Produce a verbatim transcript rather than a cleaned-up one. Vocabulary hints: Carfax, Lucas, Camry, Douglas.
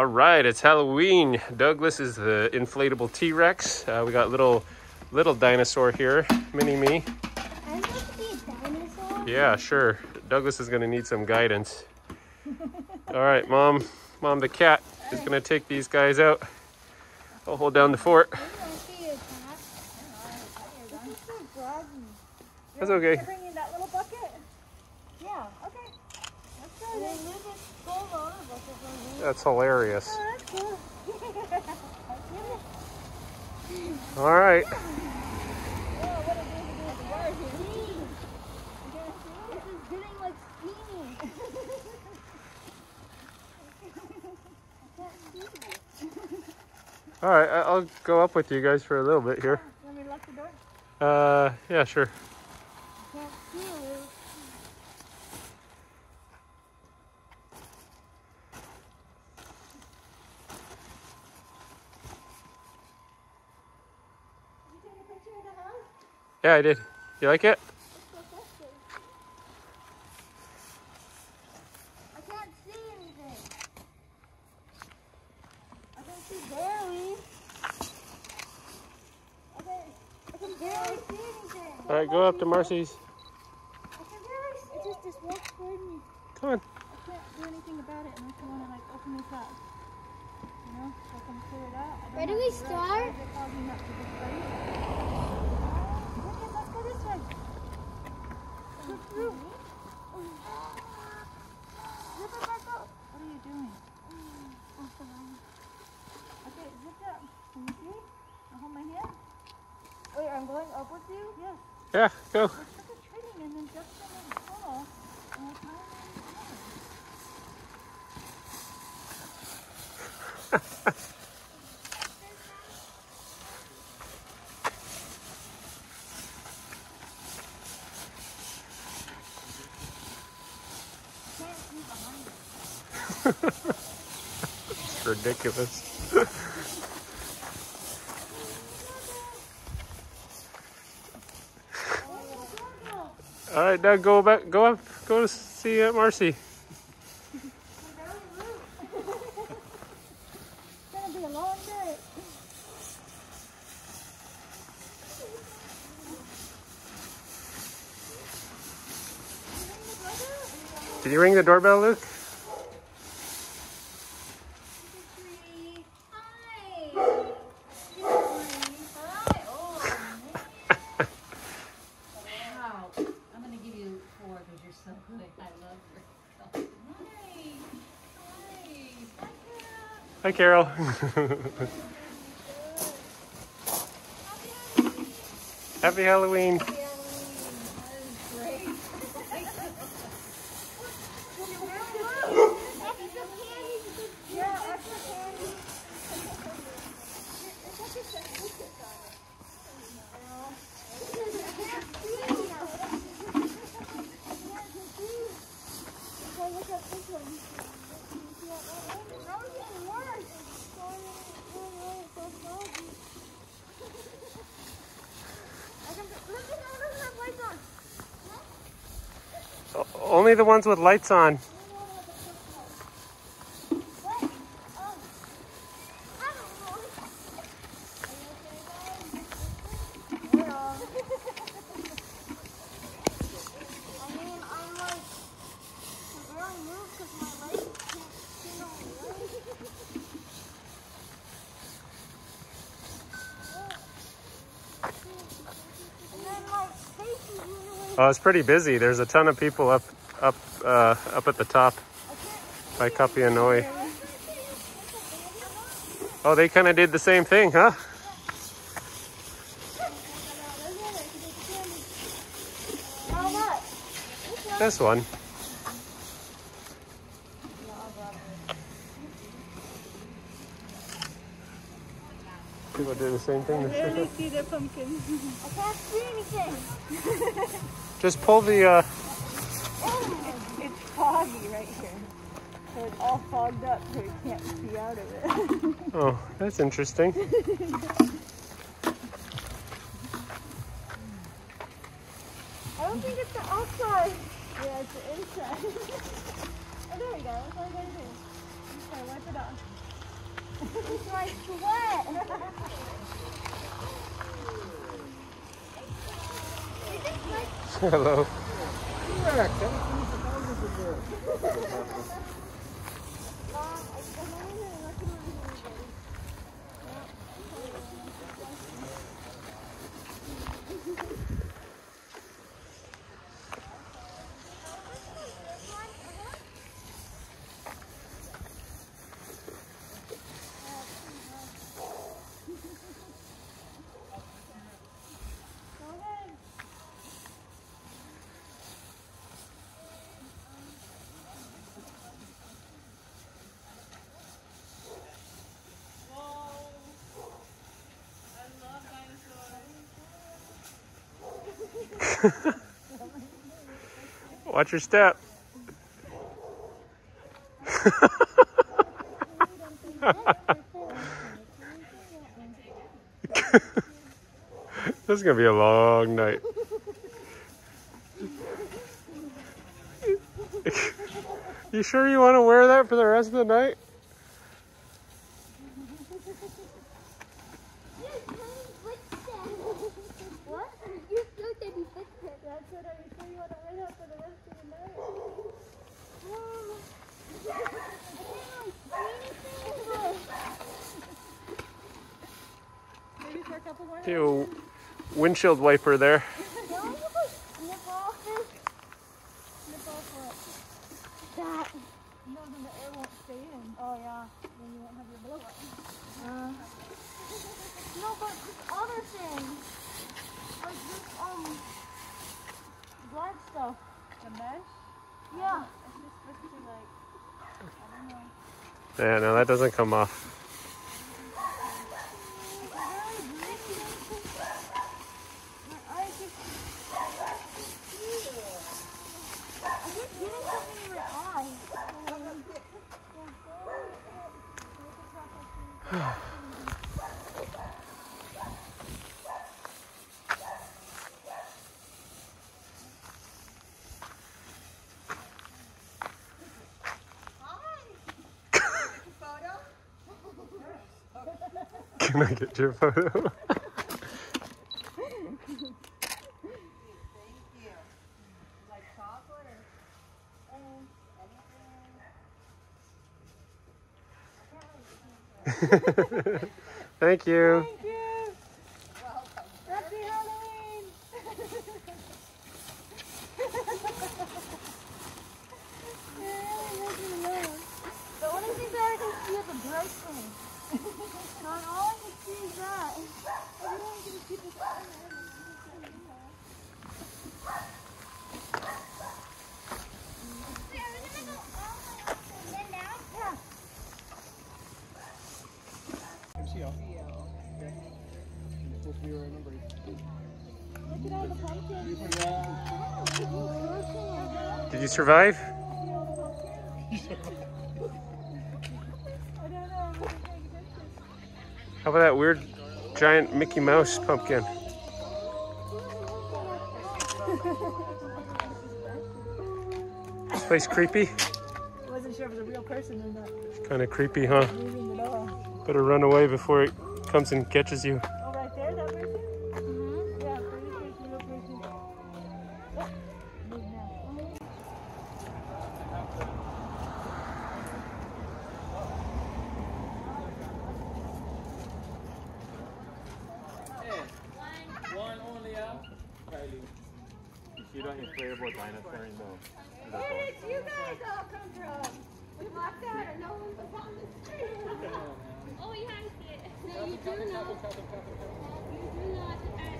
All right, it's Halloween. Douglas is the inflatable T-Rex. Uh, we got little little dinosaur here, mini-me. I'm supposed to be a dinosaur? Yeah, sure. Douglas is gonna need some guidance. All right, mom, mom the cat is gonna take these guys out. I'll hold down the fort. That's okay. You're bringing that little bucket? Yeah, okay. Let's go then. That's hilarious. Oh, that's cool. All right. All right, I'll go up with you guys for a little bit here. Let me lock the door. Uh, yeah, sure. I can't see you. Yeah, I did. You like it? I can't see anything. I can see barely. I can, I can barely see anything. All right, go up to Marcy's. I can barely see it. It just, just walks toward me. Come on. I can't do anything about it unless I want to, like, open this up. You know, so I can clear it out. Where do we start? Rip it back up. What are you doing? Okay, zip it up. Can you see? I'll hold my hand. Wait, I'm going up with you? Yes. Yeah, go. Let's put the training and then jump from the fall and we'll tie it on the floor. It's ridiculous. All right, now go back, go up, go to see Aunt Marcy. It's gonna be a long day. Did you ring the doorbell, Luke? Hi, Carol. Happy Halloween. Happy Halloween. That is great. Only the ones with lights on. Well, it's pretty busy. There's a ton of people up, up, uh, up at the top by Kapi'anoi. Oh, they kind of did the same thing, huh? This one. People do the same thing. I barely see the pumpkin. I can't see anything. Just pull the. Uh... It's, it's foggy right here, so it's all fogged up, so you can't see out of it. Oh, that's interesting. I don't think it's the outside. Yeah, it's the inside. Oh, there we go. That's all I gotta do. Okay, wipe it off. It's like sweat. Hello. Watch your step. This is gonna be a long night. You sure you want to wear that for the rest of the night? Do windshield wiper there. Yeah, no, that doesn't come off. Can I get your photo? Thank you. Thank you. Happy Halloween. The only thing that I can see is a bright thing. Not all I can see is that. I really want you to keep it. Did you survive? How about that weird giant Mickey Mouse pumpkin? This place creepy? I wasn't sure if it was a real person or not. It's kind of creepy, huh? Better run away before it comes and catches you. You don't hear about dinosaurs though. Where did you guys all come from? We walked out and no one was on the street. Oh, you haven't seen it. No, you do not. You do not.